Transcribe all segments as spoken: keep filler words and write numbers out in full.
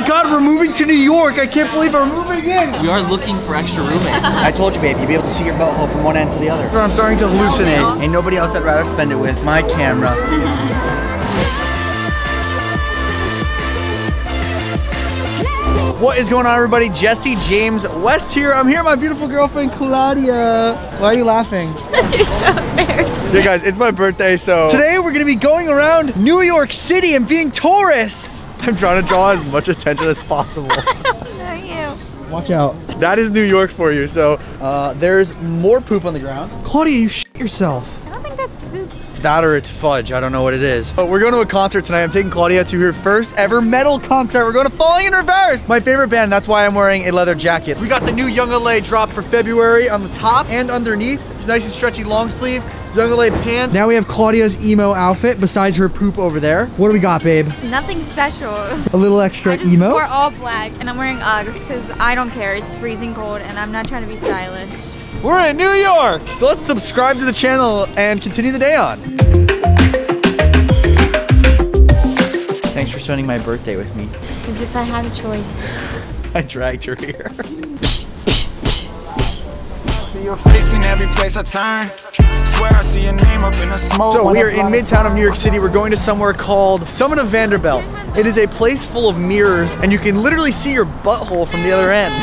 my God, we're moving to New York. I can't believe we're moving in. We are looking for extra roommates. I told you, babe, you'll be able to see your boho from one end to the other. I'm starting to hallucinate. Oh, no. Ain't nobody else I'd rather spend it with. My camera. What is going on, everybody? Jesse James West here. I'm here with my beautiful girlfriend, Claudia. Why are you laughing? Because you're so embarrassing. Yeah, guys, it's my birthday, so today we're gonna be going around New York City and being tourists. I'm trying to draw as much attention as possible. I don't know you. Watch out. That is New York for you, so uh, there's more poop on the ground. Claudia, you shit yourself. I don't think that's poop. That or it's fudge, I don't know what it is. But we're going to a concert tonight. I'm taking Claudia to her first ever metal concert. We're going to Falling in Reverse. My favorite band, that's why I'm wearing a leather jacket. We got the new Young L A drop for February on the top and underneath. Nice and stretchy long sleeve, Young L A pants. Now we have Claudia's emo outfit besides her poop over there. What do we got, babe? Nothing special. A little extra I just emo? We're all black and I'm wearing Uggs because I don't care. It's freezing cold and I'm not trying to be stylish. We're in New York! So let's subscribe to the channel and continue the day on. Thanks for spending my birthday with me. As if I had a choice. I dragged her here. You're facing every place I turn. Swear I see your name up in the smoke. So we are in Midtown of New York City. We're going to somewhere called Summit of Vanderbilt. It is a place full of mirrors and you can literally see your butthole from the other end.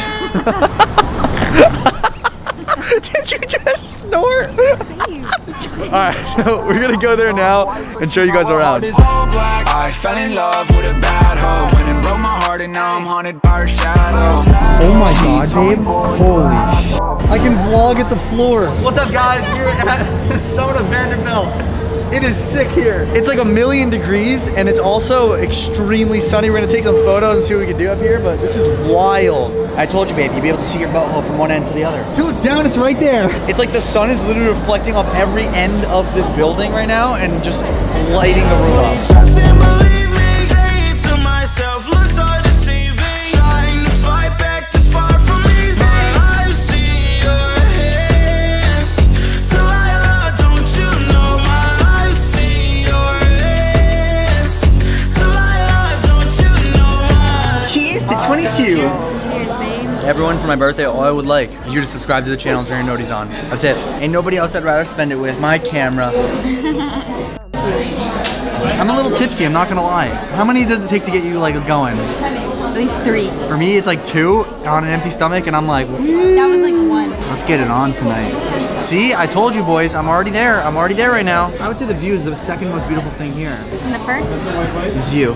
Did you just snort? Please. Alright, so we're gonna go there now and show you guys around. I fell in love with a bad hoe and it broke my heart and now I'm haunted by her shadow. Oh my God, babe. Holy shit. I can vlog at the floor. What's up, guys? We're at Summit of Vanderbilt. It is sick here. It's like a million degrees and it's also extremely sunny. We're gonna take some photos and see what we can do up here, but this is wild. I told you, babe, you'll be able to see your boho from one end to the other. Look down, it's right there. It's like the sun is literally reflecting off every end of this building right now and just lighting the room up. Just can't believe me, saying to myself, looks so deceiving. Trying to fight back this far from easy. I see your hands. Till I love, don't you know my cheers to twenty-two. Cheers, babe. Everyone, for my birthday, all I would like is you to subscribe to the channel and turn your noties on. That's it. Ain't nobody else I'd rather spend it with. My camera. I'm a little tipsy, I'm not gonna lie. How many does it take to get you like going? At least three. For me, it's like two on an empty stomach and I'm like, woo. That was like one. Let's get it on tonight. See, I told you, boys, I'm already there. I'm already there right now. I would say the view is the second most beautiful thing here. And the first? Is you.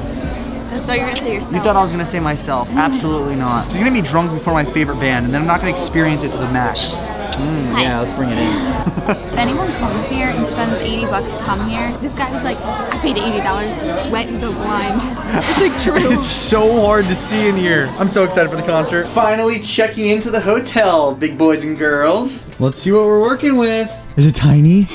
I thought you were gonna say yourself. You thought I was gonna say myself. Absolutely not. She's gonna be drunk before my favorite band, and then I'm not gonna experience it to the max. Mm, yeah, let's bring it in. If anyone comes here and spends eighty bucks to come here, this guy was like, I paid eighty dollars to sweat the blind. It's like true. It's so hard to see in here. I'm so excited for the concert. Finally checking into the hotel, big boys and girls. Let's see what we're working with. Is it tiny?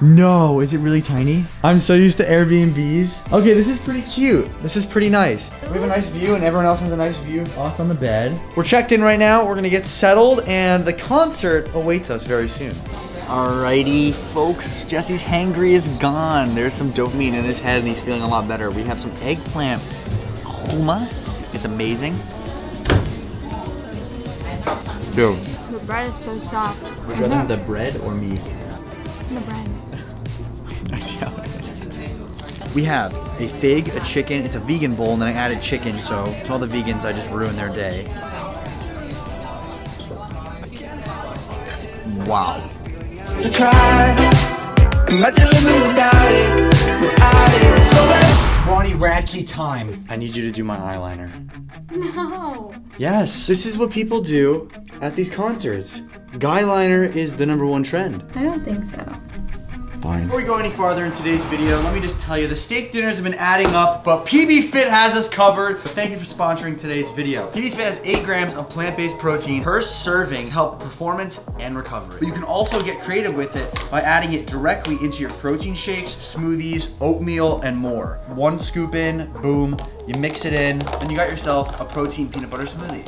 No, is it really tiny? I'm so used to Airbnbs. Okay, this is pretty cute. This is pretty nice. We have a nice view and everyone else has a nice view. Us on the bed. We're checked in right now. We're gonna get settled and the concert awaits us very soon. Alrighty, folks. Jesse's hangry is gone. There's some dopamine in his head and he's feeling a lot better. We have some eggplant hummus. It's amazing. Dude. The bread is so soft. Would you rather have the bread or me? The bread. I see how it is. We have a fig, a chicken, it's a vegan bowl, and then I added chicken, so to all the vegans, I just ruined their day. Wow. Ronnie Radke time. I need you to do my eyeliner. No. Yes. This is what people do at these concerts. Guyliner is the number one trend. I don't think so. Fine. Before we go any farther in today's video, let me just tell you, the steak dinners have been adding up, but P B Fit has us covered. Thank you for sponsoring today's video. P B Fit has eight grams of plant-based protein per serving to help performance and recovery. But you can also get creative with it by adding it directly into your protein shakes, smoothies, oatmeal, and more. One scoop in, boom, you mix it in, and you got yourself a protein peanut butter smoothie.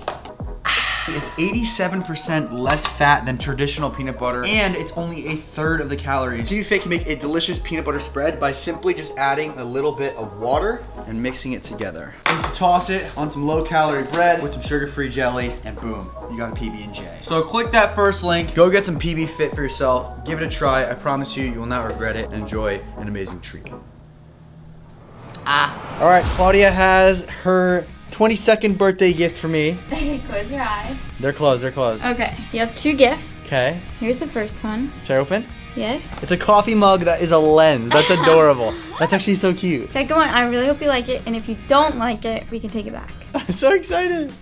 Ah. It's eighty-seven percent less fat than traditional peanut butter, and it's only a third of the calories. P B Fit can make a delicious peanut butter spread by simply just adding a little bit of water and mixing it together. Just toss it on some low-calorie bread with some sugar-free jelly, and boom, you got a P B and J. So click that first link, go get some P B Fit for yourself, give it a try. I promise you, you will not regret it, and enjoy an amazing treat. Ah. All right, Claudia has her twenty-second birthday gift for me. Close your eyes. They're closed, they're closed. Okay, you have two gifts. Okay. Here's the first one. Should I open? Yes. It's a coffee mug that is a lens. That's adorable. That's actually so cute. Second one, I really hope you like it, and if you don't like it, we can take it back. I'm so excited.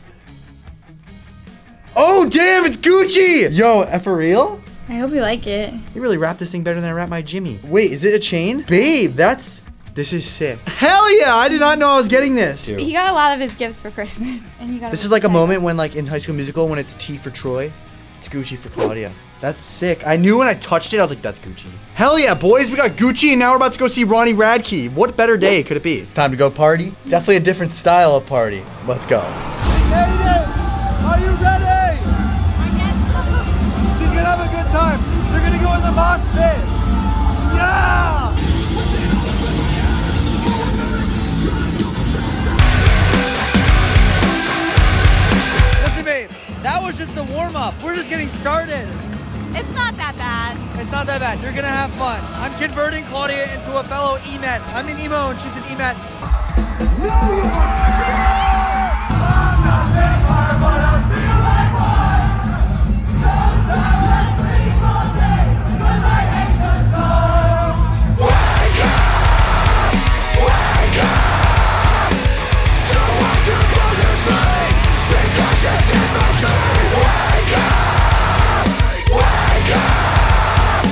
Oh, damn, it's Gucci! Yo, for real? I hope you like it. You really wrapped this thing better than I wrapped my Jimmy. Wait, is it a chain? Babe, that's... This is sick. Hell yeah, I did not know I was getting this. Dude. He got a lot of his gifts for Christmas. And he got this is like a moment when like in High School Musical, when it's T for Troy, it's Gucci for Claudia. That's sick. I knew when I touched it, I was like, that's Gucci. Hell yeah, boys, we got Gucci, and now we're about to go see Ronnie Radke. What better day could it be? It's time to go party. Definitely a different style of party. Let's go. Hey, are you ready? She's gonna have a good time. They're gonna go in the mosh pit. Yeah! That was just the warm-up. We're just getting started. It's not that bad. It's not that bad. You're gonna have fun. I'm converting Claudia into a fellow E M E T. I'm an emo and she's an E M E T. No, you I'm not vampire, but I feel like one. Sometimes I sleep all day, cause I hate the sun. Wake up! Wake up! Don't want to go to sleep, because it's in my dream. Wake up! Wake up!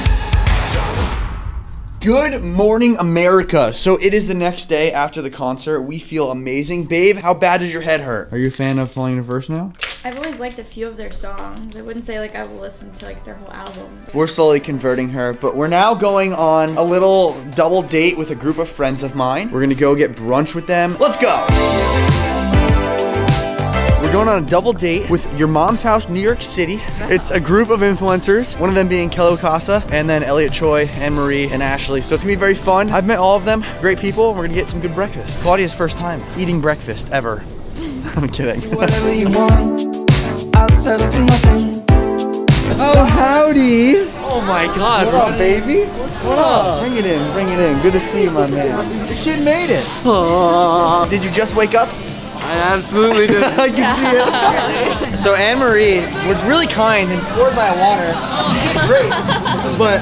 Good morning, America. So it is the next day after the concert. We feel amazing. Babe, how bad does your head hurt? Are you a fan of Falling in Reverse now? I've always liked a few of their songs. I wouldn't say like I've listened to like their whole album. We're slowly converting her, but we're now going on a little double date with a group of friends of mine. We're gonna go get brunch with them. Let's go! We're going on a double date with Your Mom's House, New York City. It's a group of influencers, one of them being Kelly Wakasa, and then Elliot Choi, Anne Marie, and Ashley. So it's gonna be very fun. I've met all of them, great people. We're gonna get some good breakfast. Claudia's first time eating breakfast ever. I'm kidding. Whatever you want, I'll settle for nothing. Oh, howdy. Oh my God. What up, baby? What up? Bring it in, bring it in. Good to see you, my man. The kid made it. Aww. Did you just wake up? I absolutely did. I can yeah. see it. So Anne Marie was really kind and poured my water. She did great. But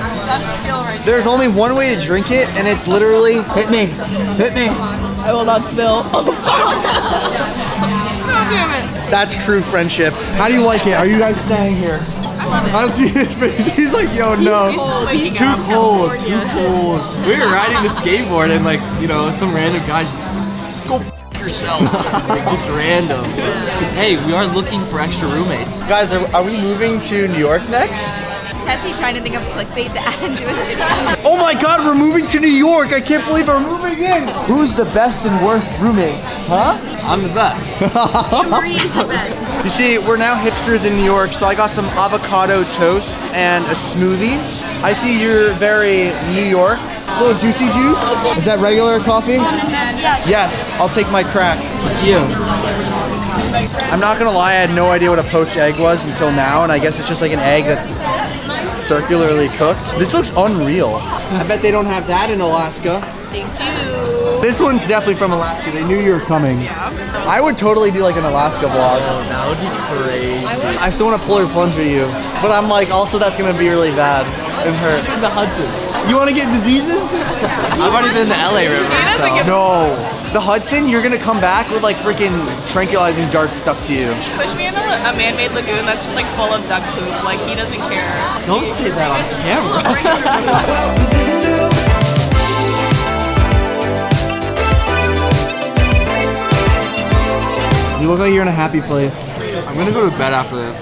there's only one way to drink it, and it's literally hit me. Hit me. I will not spill. That's true friendship. How do you like it? Are you guys staying here? I love it. He's like, yo, no. He's too cold. Too cold. Too cold. We were riding the skateboard, and like, you know, some random guy just go. Yourself. Just random. Hey, we are looking for extra roommates. Guys, are, are we moving to New York next? Jesse trying to think of clickbait to add into his video. Oh my God, we're moving to New York. I can't believe we're moving in. Who's the best and worst roommates? Huh? I'm the best. Marie's the best. You see, we're now hipsters in New York, so I got some avocado toast and a smoothie. I see you're very New York. A little juicy juice? Is that regular coffee? Yes, I'll take my crack. It's you. I'm not gonna lie, I had no idea what a poached egg was until now, and I guess it's just like an egg that's circularly cooked. This looks unreal. I bet they don't have that in Alaska. They do. This one's definitely from Alaska. They knew you were coming. Yeah. I would totally do like an Alaska vlog. Oh, that would be crazy. I still wanna pull your plunge with you, but I'm like, also that's gonna be really bad. It hurt. The Hudson. You wanna get diseases? I've already been in the L A River, so. No. The Hudson, you're gonna come back with like freaking tranquilizing darts stuck to you. He pushed me into a man-made lagoon that's just like full of duck poop. Like, he doesn't care. Don't say that on camera. You look like you're in a happy place. I'm gonna go to bed after this.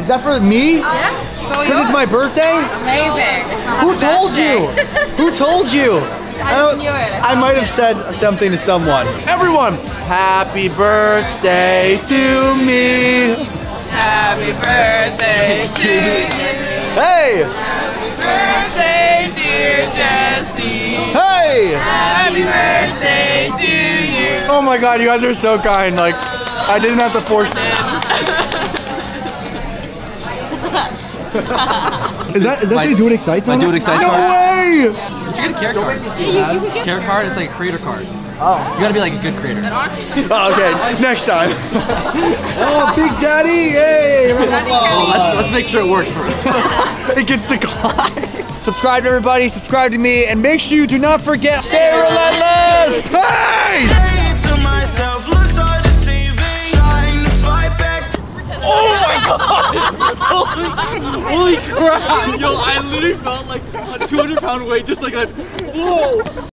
Is that for me? Uh, yeah. Because it's my birthday? Amazing. Who told you? Who told you? I knew it. I might have said something to someone. Everyone, happy birthday to me. Happy birthday to you. Hey! Happy birthday, dear Jesse. Hey! Happy birthday to you. Oh my God, you guys are so kind. Like, I didn't have to force it. Is that, is that my, say Do It Excites on it? Do It Excites no card. No way! Did you get a character card? Character card. Card. card, it's like a creator card. Oh. You gotta be like a good creator. Oh, okay, next time. Oh, Big Daddy, yay! Daddy oh, let's, let's make sure it works first. It gets declined. Subscribe to everybody, subscribe to me, and make sure you do not forget, stay relentless! Peace! Oh my God! Holy, holy crap! Yo, I literally felt like a two hundred pound weight, just like, like whoa!